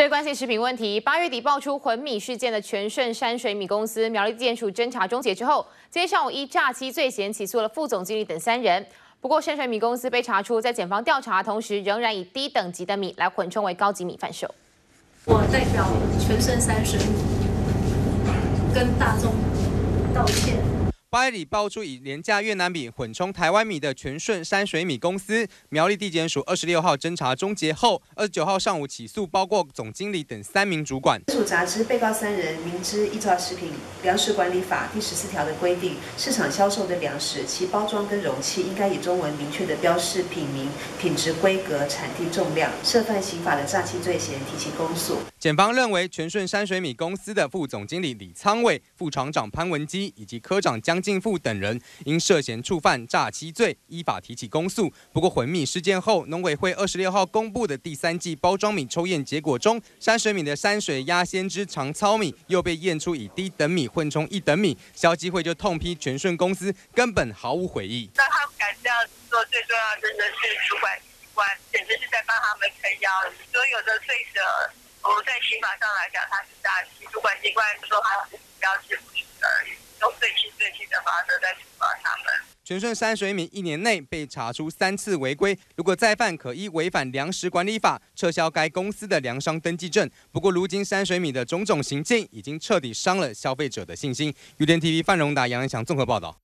针对关心食品问题，8月底爆出混米事件的全盛山水米公司苗栗地检署侦查终结之后，今天上午依诈欺罪嫌起诉了副总经理等3人。不过，山水米公司被查出在检方调查同时，仍然以低等级的米来混充为高级米贩售。我代表全盛山水米跟大众道歉。 8月底爆出以廉价越南米混充台湾米的全顺山水米公司，苗栗地检署26号侦查终结后，29号上午起诉，包括总经理等3名主管。《杂志》被告3人明知依照《食品粮食管理法》第14条的规定，市场销售的粮食其包装跟容器应该以中文明确的标示品名、品质、规格、产地、重量，涉犯刑法的诈欺罪嫌，提起公诉。检方认为，全顺山水米公司的副总经理李仓伟、副厂长潘文基以及科长江 敬富等人因涉嫌触犯诈欺罪，依法提起公诉。不过，混米事件后，农委会26号公布的第3季包装米抽验结果中，山水米的山水鸭先知长糙米又被验出以低等米混充1等米。消基会就痛批全顺公司根本毫无悔意。让他敢这样做，最重要真的是主管机关，简直是在帮他们撑腰。所有的罪责，我们在刑法上来讲，他是诈欺，主管机关说他是要支付而已。 用最轻的法则在处罚他们。全顺山水米1年内被查出3次违规，如果再犯，可依违反粮食管理法撤销该公司的粮商登记证。不过，如今山水米的种种行径已经彻底伤了消费者的信心。UDN TV 范荣达、杨仁祥综合报道。